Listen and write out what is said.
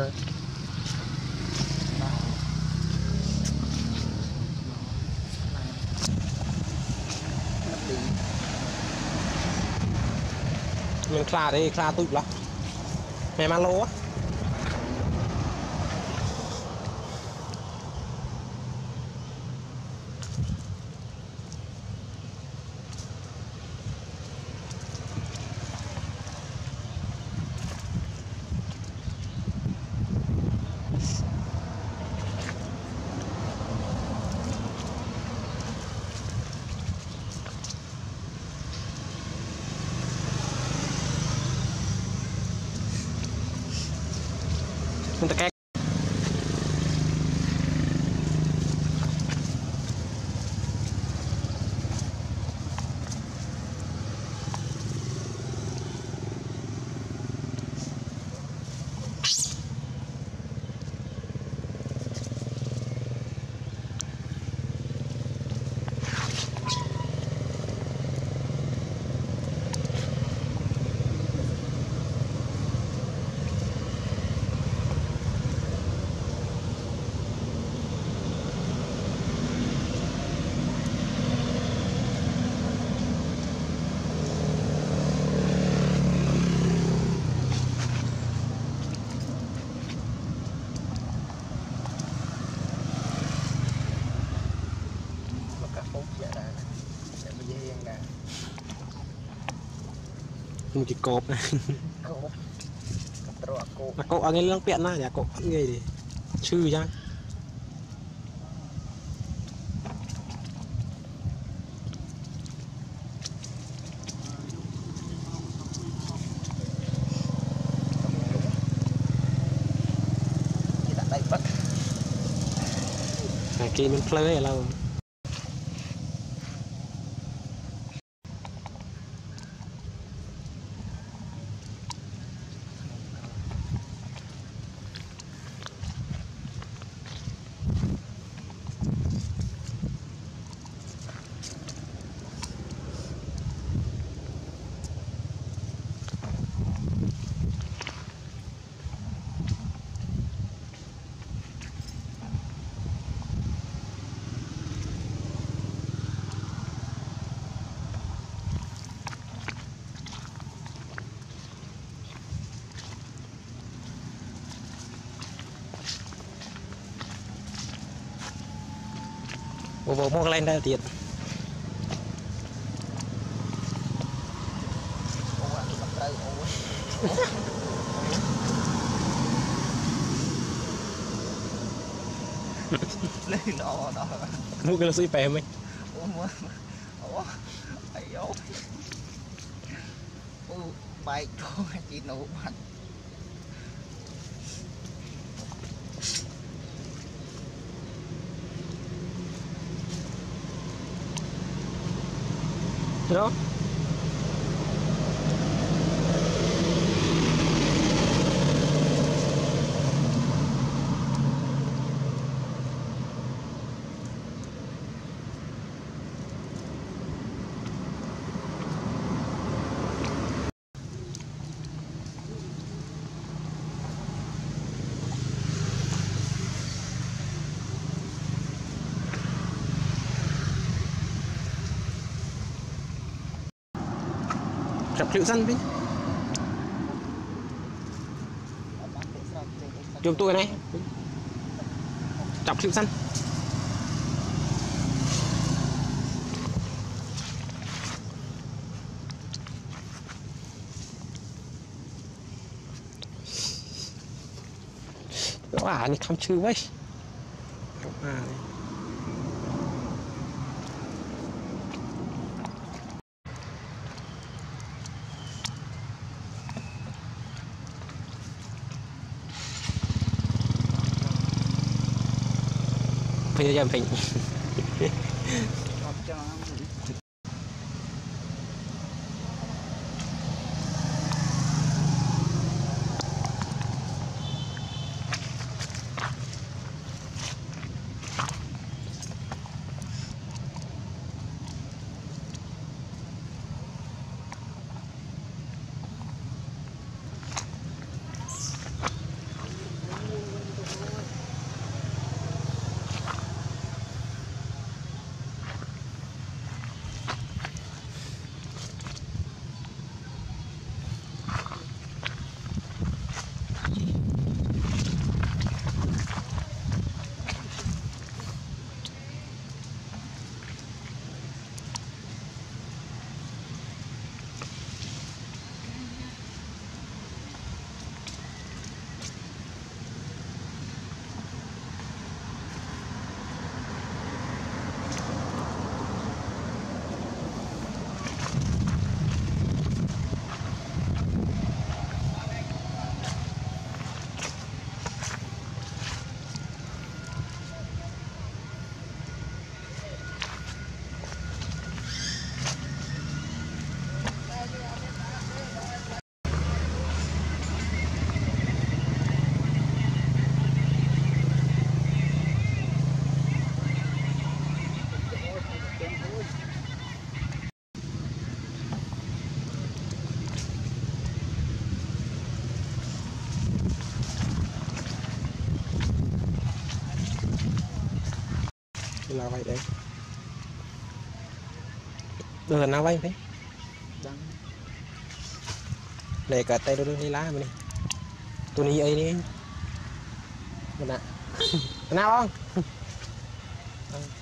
Okay. Mình khá đấy, khá tụi lắm. Mày mang lô á. Untuk kayak một chỉ cột này, cột ở ngay lưng bẹn này, nhà cột ăn nghề thì chư ra. Này kia mình play là. Vô một lên đây tiệt. Lên đó đó. Mua cái suy bè mình. Ủa. Ai vô. Ô bài cô chị nụ bạn. Đó. Triệu dân với chúng tôi này chọc triệu dân đó à này không chư vậy bây giờ mình là vậy đấy. Được nào vậy đấy. Này cả tay đôi này lá mình. Tôi đi ấy đi. Mình ạ. Nào không?